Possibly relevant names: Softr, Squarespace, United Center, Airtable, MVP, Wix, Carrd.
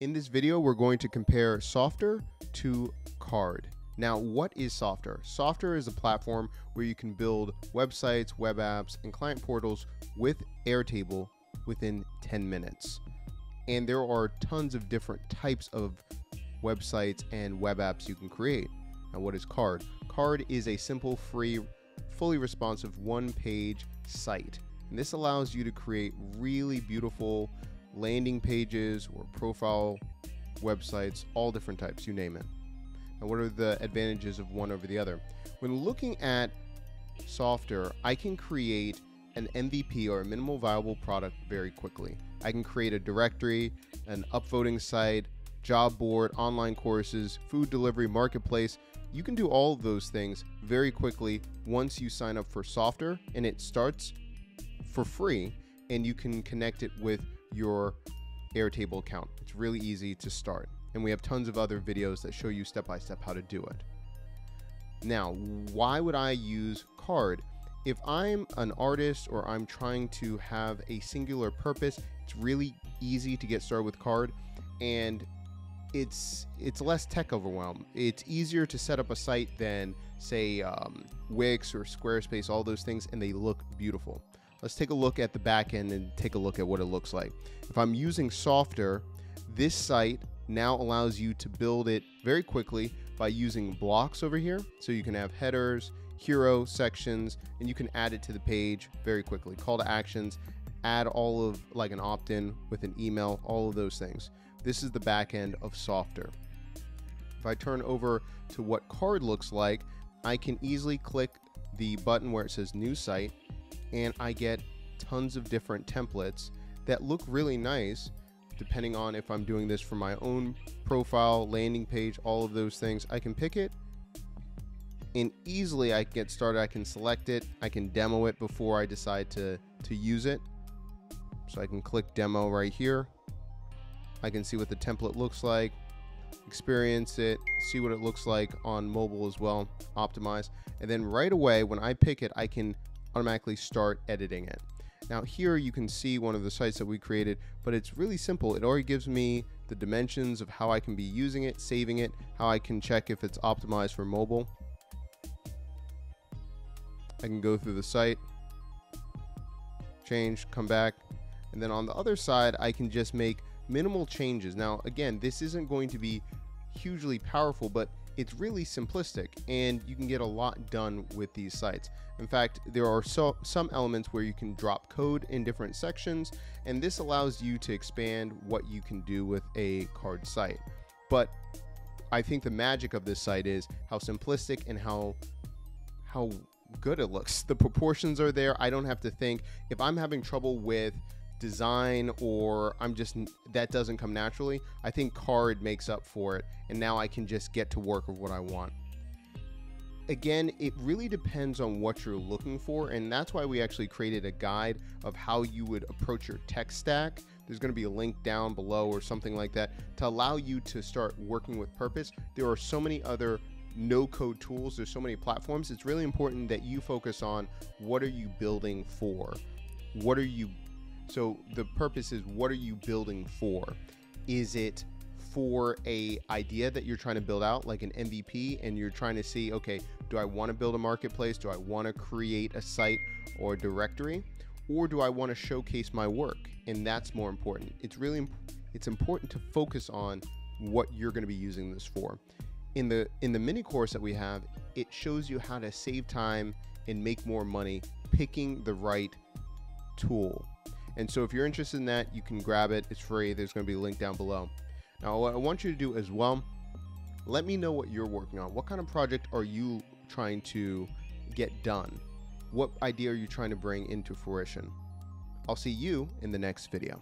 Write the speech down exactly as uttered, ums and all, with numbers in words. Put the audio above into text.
In this video, we're going to compare Softr to Carrd. Now, what is Softr? Softr is a platform where you can build websites, web apps, and client portals with Airtable within ten minutes. And there are tons of different types of websites and web apps you can create. Now, what is Carrd? Carrd is a simple, free, fully responsive one-page site. And this allows you to create really beautiful landing pages or profile websites, all different types, you name it. Now, what are the advantages of one over the other? When looking at Softr, I can create an M V P or a minimal viable product very quickly. I can create a directory, an upvoting site, job board, online courses, food delivery, marketplace. You can do all of those things very quickly once you sign up for Softr, and it starts for free, and you can connect it with your Airtable account. It's really easy to start, and we have tons of other videos that show you step by step how to do it. Now, why would I use Carrd? If I'm an artist or I'm trying to have a singular purpose, it's really easy to get started with Carrd, and it's it's less tech overwhelm. It's easier to set up a site than, say, um, Wix or Squarespace, all those things, and they look beautiful. Let's take a look at the back end and take a look at what it looks like. If I'm using Softr, this site now allows you to build it very quickly by using blocks over here. So you can have headers, hero, sections, and you can add it to the page very quickly. Call to actions, add all of like an opt-in with an email, all of those things. This is the back end of Softr. If I turn over to what Carrd looks like, I can easily click the button where it says new site, and I get tons of different templates that look really nice depending on if I'm doing this for my own profile, landing page, all of those things. I can pick it and easily I get started. I can select it, I can demo it before I decide to, to use it. So I can click demo right here. I can see what the template looks like, experience it, see what it looks like on mobile as well, optimize. And then right away when I pick it, I can automatically start editing it. Now here you can see one of the sites that we created, but it's really simple. It already gives me the dimensions of how I can be using it, saving it, how I can check if it's optimized for mobile. I can go through the site, change, come back, and then on the other side I can just make minimal changes. Now again, this isn't going to be hugely powerful, but it's really simplistic and you can get a lot done with these sites. In fact, there are so, some elements where you can drop code in different sections, and this allows you to expand what you can do with a Carrd site. But I think the magic of this site is how simplistic and how, how good it looks. The proportions are there. I don't have to think. If I'm having trouble with design or I'm just, that doesn't come naturally, I think Carrd makes up for it, and now I can just get to work with what I want. Again, it really depends on what you're looking for, and that's why we actually created a guide of how you would approach your tech stack. There's going to be a link down below or something like that to allow you to start working with purpose. There are so many other no-code tools, there's so many platforms. It's really important that you focus on what are you building for? What are you So the purpose is, what are you building for? Is it for a idea that you're trying to build out, like an M V P, and you're trying to see, okay, do I want to build a marketplace? Do I want to create a site or a directory? Or do I want to showcase my work? And that's more important. It's really, it's important to focus on what you're going to be using this for. In the, in the mini course that we have, it shows you how to save time and make more money picking the right tool. And so if you're interested in that, you can grab it. It's free. There's going to be a link down below. Now, what I want you to do as well, let me know what you're working on. What kind of project are you trying to get done? What idea are you trying to bring into fruition? I'll see you in the next video.